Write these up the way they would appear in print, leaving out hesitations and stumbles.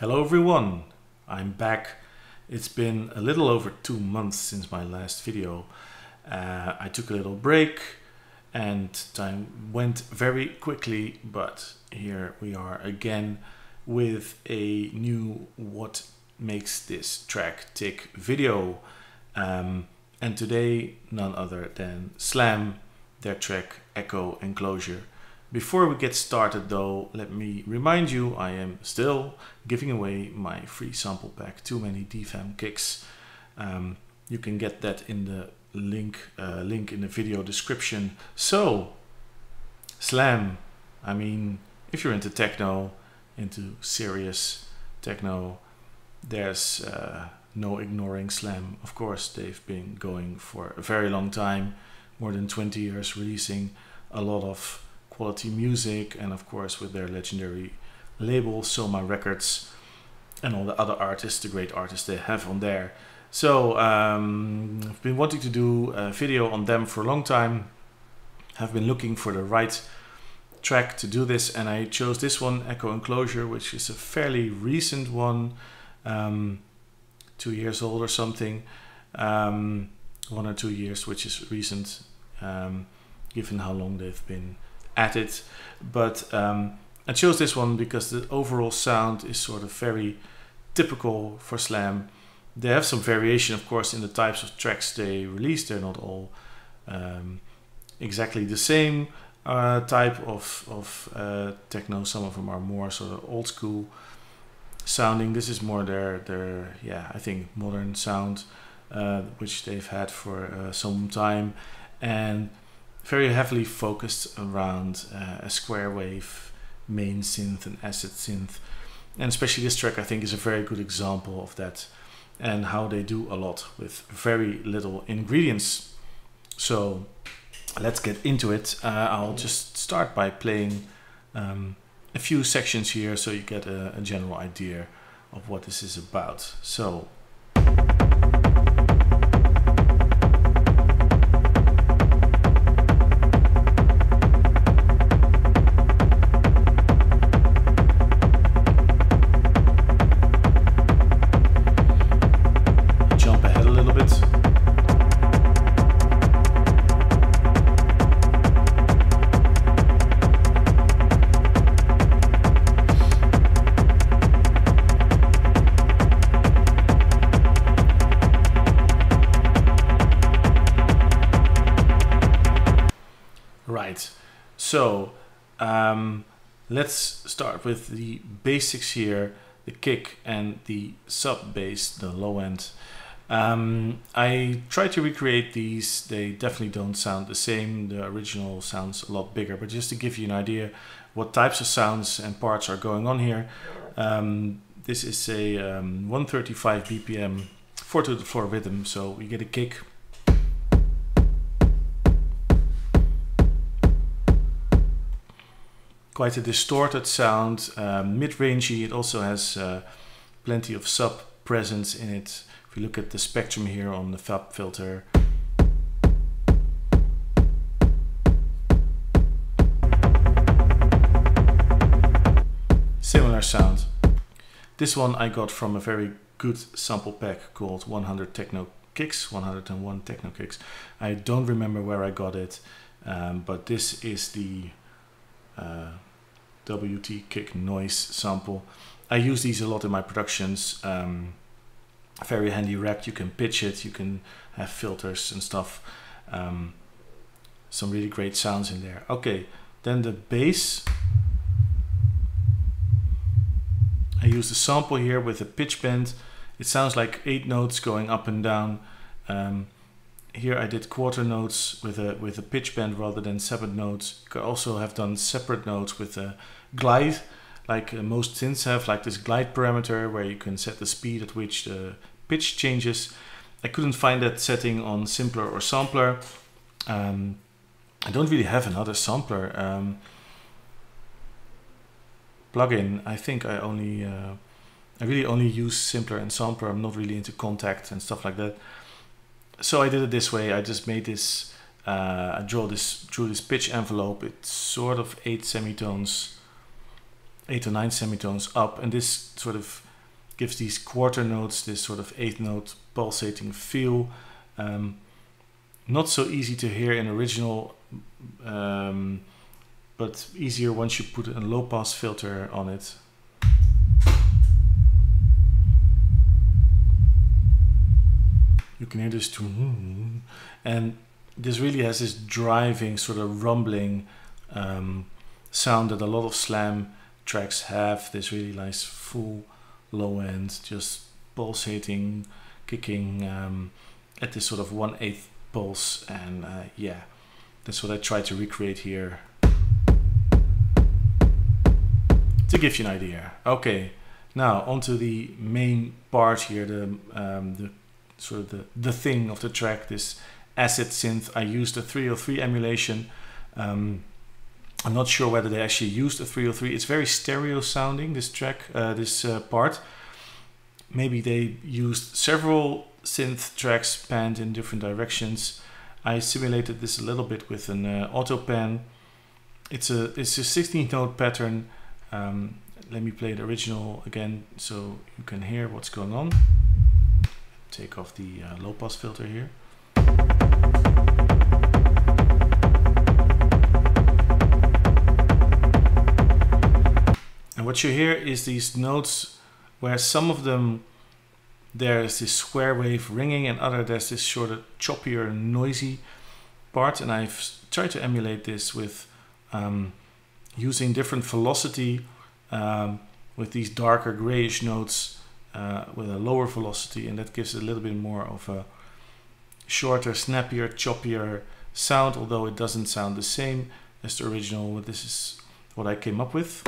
Hello everyone, I'm back. It's been a little over 2 months since my last video. I took a little break and time went very quickly, but here we are again with a new What Makes This Track Tick video. And today, none other than Slam, their track Echo Enclosure. Before we get started though, let me remind you I am still giving away my free sample pack, Too Many DFAM Kicks. You can get that in the link in the video description. So, Slam, I mean, if you're into techno, into serious techno, there's no ignoring Slam. Of course, they've been going for a very long time, more than 20 years, releasing a lot of quality music, and of course with their legendary label Soma Records and all the other artists, the great artists they have on there. So I've been wanting to do a video on them for a long time. I've been looking for the right track to do this, and I chose this one, Echo Enclosure, which is a fairly recent one, 2 years old or something, 1 or 2 years, which is recent given how long they've been at it. But I chose this one because the overall sound is sort of very typical for Slam. They have some variation, of course, in the types of tracks they release. They're not all exactly the same type of techno. Some of them are more sort of old school sounding. This is more their yeah, I think modern sound, which they've had for some time, and very heavily focused around a square wave main synth and acid synth. And especially this track, I think, is a very good example of that and how they do a lot with very little ingredients. So let's get into it. I'll just start by playing a few sections here so you get a general idea of what this is about. So. So let's start with the basics here, the kick and the sub bass, the low end. I tried to recreate these. They definitely don't sound the same. The original sounds a lot bigger, but just to give you an idea what types of sounds and parts are going on here. This is a 135 BPM 4 to the floor rhythm, so we get a kick. Quite a distorted sound, mid-rangey. It also has plenty of sub presence in it. If you look at the spectrum here on the FAB filter. Similar sound. This one I got from a very good sample pack called 100 Techno Kicks, 101 Techno Kicks. I don't remember where I got it, but this is the WT kick noise sample. I use these a lot in my productions. Very handy rack. You can pitch it, you can have filters and stuff. Some really great sounds in there. Okay, then the bass. I use the sample here with a pitch bend. It sounds like 8 notes going up and down. Here I did quarter notes with a pitch bend rather than separate notes. Could also have done separate notes with a glide, like most synths have, like this glide parameter where you can set the speed at which the pitch changes. I couldn't find that setting on Simpler or Sampler. I don't really have another Sampler plugin. I think I only, I really only use Simpler and Sampler. I'm not really into Kontakt and stuff like that. So I did it this way. I just made this, I drew this pitch envelope. It's sort of 8 semitones 8 or 9 semitones up, and this sort of gives these quarter notes this sort of 8th note pulsating feel. Not so easy to hear in original, but easier once you put a low pass filter on it. You can hear this too, and this really has this driving sort of rumbling sound that a lot of Slam tracks have. This really nice full low end, just pulsating, kicking at this sort of 1/8 pulse, and yeah, that's what I try to recreate here to give you an idea. Okay, now onto the main part here, the sort of the thing of the track, this acid synth. I used a 303 emulation. I'm not sure whether they actually used a 303. It's very stereo sounding, this track, this part. Maybe they used several synth tracks panned in different directions. I simulated this a little bit with an auto pan. It's a 16th note pattern. Let me play the original again so you can hear what's going on. Take off the low pass filter here. And what you hear is these notes where some of them there's this square wave ringing, and other there's this sort of choppier, noisy part. And I've tried to emulate this with using different velocity with these darker grayish notes. With a lower velocity, and that gives it a little bit more of a shorter, snappier, choppier sound, although it doesn't sound the same as the original. But this is what I came up with.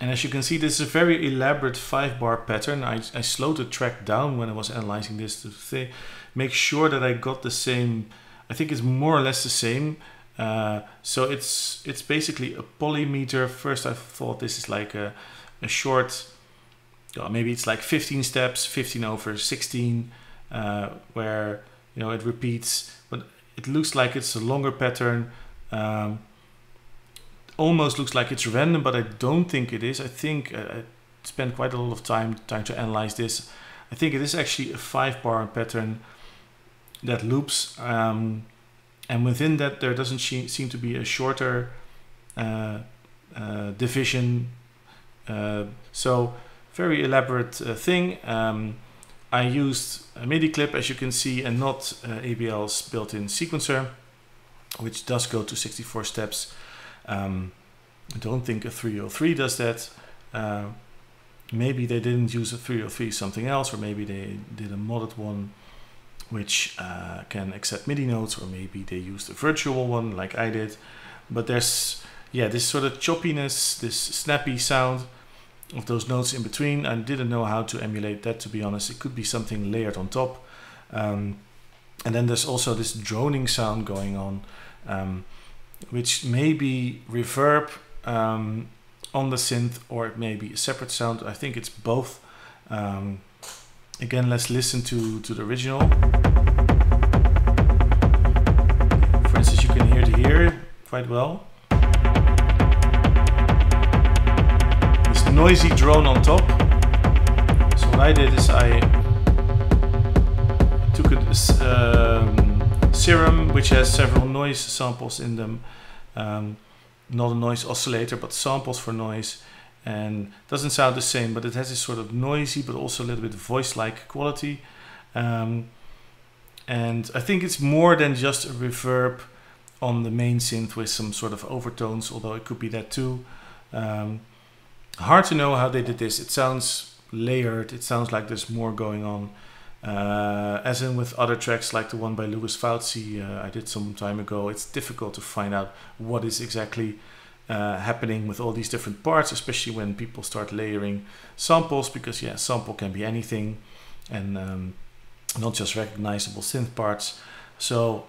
And as you can see, this is a very elaborate 5-bar pattern. I slowed the track down when I was analyzing this to make sure that I got the same. I think it's more or less the same. So it's basically a polymeter. First I thought this is like a short, maybe it's like 15 steps, 15 over 16, where, you know, it repeats, but it looks like it's a longer pattern. Almost looks like it's random, but I don't think it is. I think I spent quite a lot of time trying to analyze this. I think it is actually a 5-bar pattern that loops, and within that there doesn't seem to be a shorter division, so very elaborate thing. I used a MIDI clip, as you can see, and not ABL's built-in sequencer, which does go to 64 steps. I don't think a 303 does that. Maybe they didn't use a 303, something else, or maybe they did a modded one which can accept MIDI notes, or maybe they used a virtual one like I did. But there's, yeah, this sort of choppiness, this snappy sound of those notes in between. I didn't know how to emulate that, to be honest. It could be something layered on top. And then there's also this droning sound going on, which may be reverb on the synth, or it may be a separate sound. I think it's both. Again, let's listen to the original. For instance, you can hear the ear quite well. This noisy drone on top. So what I did is I took a Serum, which has several noise samples in them. Not a noise oscillator, but samples for noise. And doesn't sound the same, but it has this sort of noisy but also a little bit voice-like quality. And I think it's more than just a reverb on the main synth with some sort of overtones, although it could be that too. Hard to know how they did this. It sounds layered. It sounds like there's more going on. As in with other tracks like the one by Lewis Fauci I did some time ago, it's difficult to find out what is exactly happening with all these different parts, especially when people start layering samples, because yeah, sample can be anything, and not just recognizable synth parts. So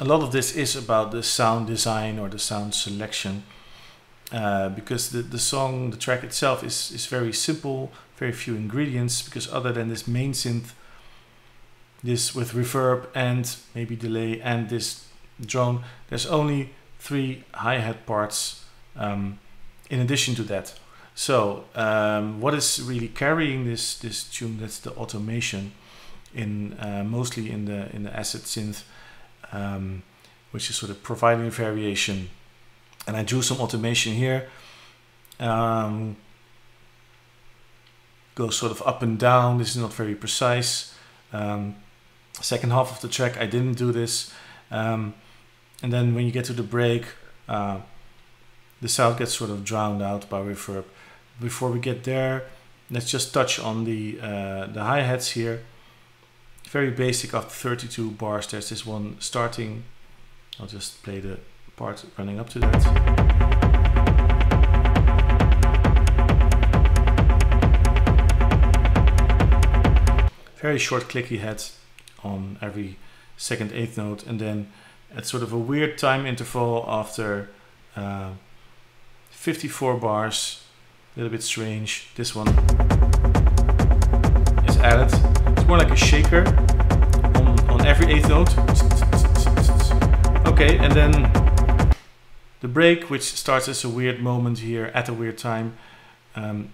a lot of this is about the sound design or the sound selection, because the track itself is very simple, very few ingredients, because other than this main synth, this with reverb and maybe delay and this drone. There's only 3 hi-hat parts in addition to that. So what is really carrying this tune? That's the automation in mostly in the acid synth, which is sort of providing variation. And I drew some automation here. Goes sort of up and down. This is not very precise. Second half of the track, I didn't do this. And then when you get to the break, the sound gets sort of drowned out by reverb. Before we get there, let's just touch on the hi-hats here. Very basic. After 32 bars, there's this one starting. I'll just play the part running up to that. Very short clicky head on every second eighth note, and then at sort of a weird time interval after 54 bars, a little bit strange. This one is added. It's more like a shaker on every eighth note. Okay, and then the break, which starts as a weird moment here at a weird time, 2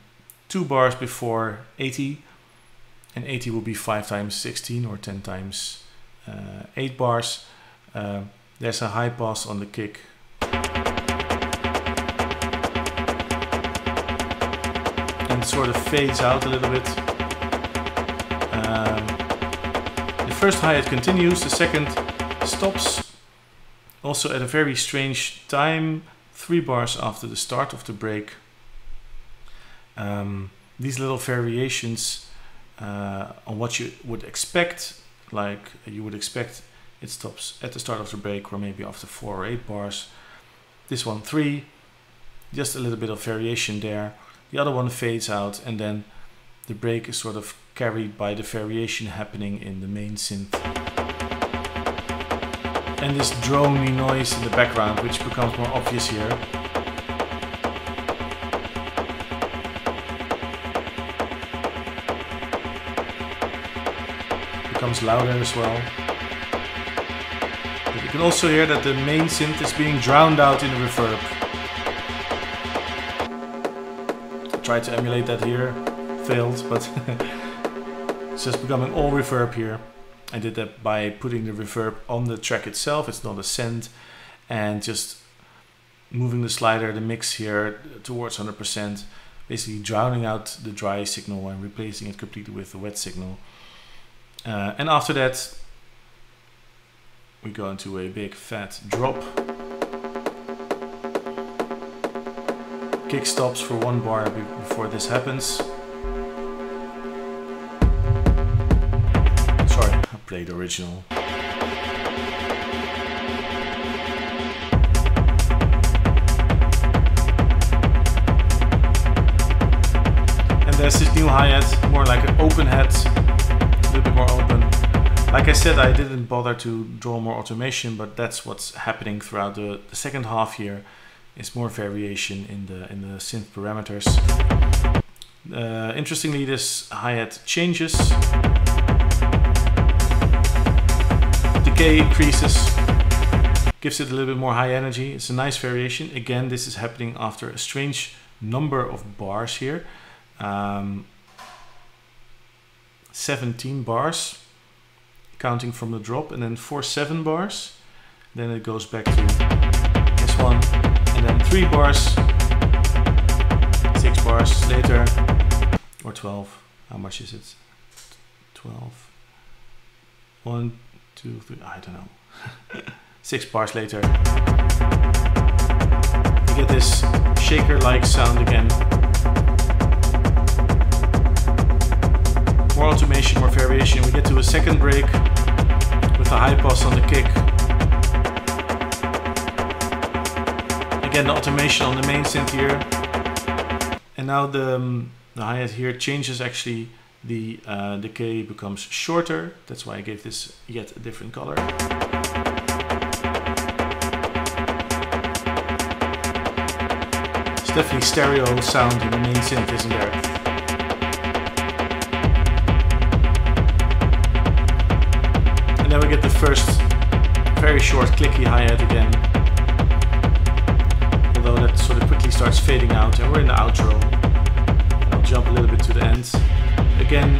bars before 80. And 80 will be 5 times 16 or 10 times 8 bars. There's a high pass on the kick. And sort of fades out a little bit. The first hi-hat continues, the second stops. Also at a very strange time, 3 bars after the start of the break. These little variations on what you would expect, like you would expect it stops at the start of the break or maybe after 4 or 8 bars. This one 3, just a little bit of variation there. The other one fades out, and then the break is sort of carried by the variation happening in the main synth. And this drony noise in the background, which becomes more obvious here. Louder as well. But you can also hear that the main synth is being drowned out in the reverb. I tried to emulate that here, failed, but it's just becoming all reverb here. I did that by putting the reverb on the track itself, it's not a send, and just moving the slider, the mix here towards 100%, basically drowning out the dry signal and replacing it completely with the wet signal. And after that, we go into a big fat drop. Kick stops for 1 bar before this happens. Sorry, I played original. And there's this new hi-hat, more like an open hat. A little bit more open. Like I said, I didn't bother to draw more automation, but that's what's happening throughout the second half here. It's more variation in the synth parameters. Interestingly, this hi-hat changes. Decay increases, gives it a little bit more high energy. It's a nice variation. Again, this is happening after a strange number of bars here. 17 bars, counting from the drop, and then 4 7 bars, then it goes back to this one, and then 3 bars, 6 bars later, or 12, how much is it? 12, 1 2 3, I don't know. 6 bars later you get this shaker like sound again. More automation, more variation. We get to a second break with a high pass on the kick. Again, the automation on the main synth here. And now the hi-hat here changes actually. The decay becomes shorter. That's why I gave this yet a different color. It's definitely stereo sound in the main synth, isn't there? then we get the first very short clicky hi-hat again, although that sort of quickly starts fading out, and we're in the outro. And I'll jump a little bit to the end. Again,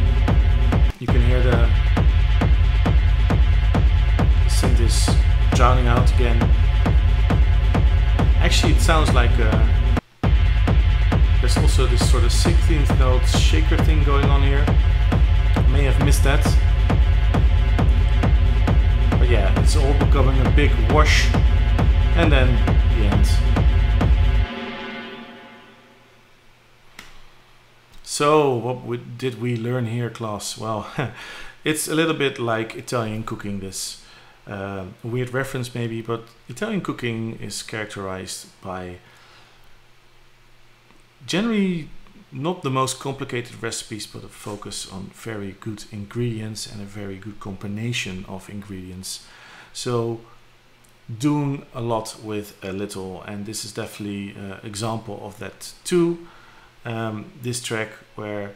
you can hear the synth is drowning out again. Actually, it sounds like there's also this sort of 16th note shaker thing going on here. I may have missed that. But yeah, it's all becoming a big wash. And then the end. So, what did we learn here, class? Well, it's a little bit like Italian cooking, this. Weird reference maybe, but Italian cooking is characterized by generally not the most complicated recipes, but a focus on very good ingredients and a very good combination of ingredients. So doing a lot with a little, and this is definitely an example of that too. This track where,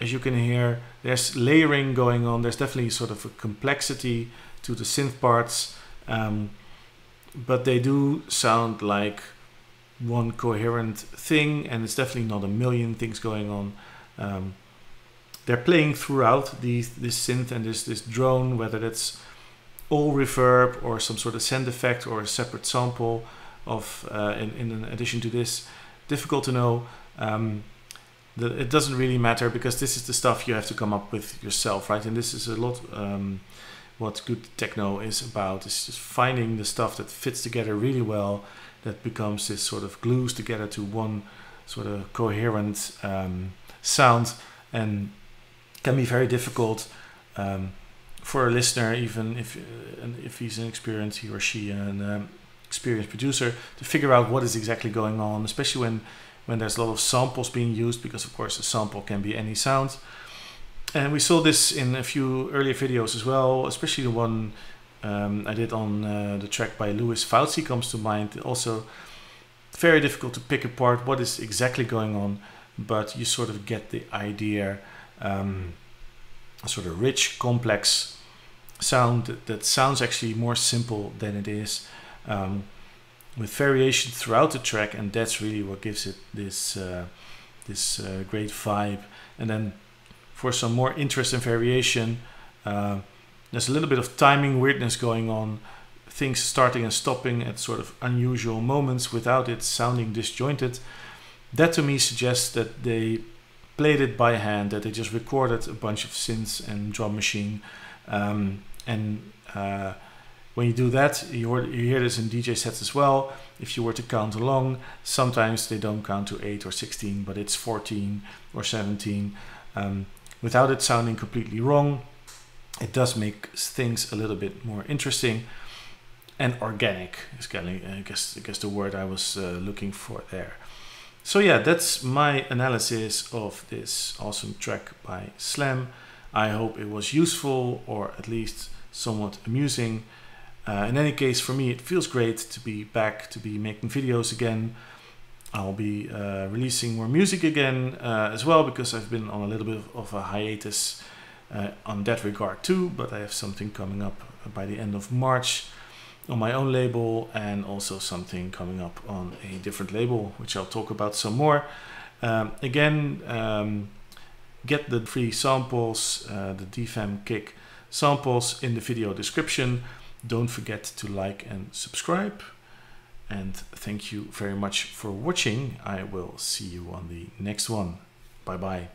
as you can hear, there's layering going on. There's definitely sort of a complexity to the synth parts, but they do sound like one coherent thing, and it's definitely not a million things going on. They're playing throughout this synth and this drone, whether that's all reverb or some sort of send effect or a separate sample of in addition to this. Difficult to know. It doesn't really matter, because this is the stuff you have to come up with yourself, right? And this is a lot what good techno is about. It's just finding the stuff that fits together really well, that becomes this sort of glues together to one sort of coherent sound, and can be very difficult for a listener, even if he's an experienced, he or she, an experienced producer, to figure out what is exactly going on, especially when there's a lot of samples being used, because of course a sample can be any sound. And we saw this in a few earlier videos as well, especially the one I did on the track by Lewis Fauci comes to mind. Also, very difficult to pick apart what is exactly going on, but you sort of get the idea. A sort of rich, complex sound that sounds actually more simple than it is, with variation throughout the track, and that's really what gives it this great vibe. And then, for some more interest and variation, there's a little bit of timing weirdness going on, things starting and stopping at sort of unusual moments without it sounding disjointed. That to me suggests that they played it by hand, that they just recorded a bunch of synths and drum machine, and when you do that, you hear this in DJ sets as well. If you were to count along, sometimes they don't count to 8 or 16, but it's 14 or 17. Without it sounding completely wrong, it does make things a little bit more interesting and organic. Is I guess the word I was looking for there. So yeah, that's my analysis of this awesome track by Slam. I hope it was useful, or at least somewhat amusing. In any case, for me, it feels great to be back, to be making videos again. I'll be releasing more music again as well, because I've been on a little bit of a hiatus on that regard too, but I have something coming up by the end of March on my own label, and also something coming up on a different label, which I'll talk about some more. Again, get the free samples, the DFAM kick samples, in the video description. Don't forget to like and subscribe. And thank you very much for watching. I will see you on the next one. Bye bye.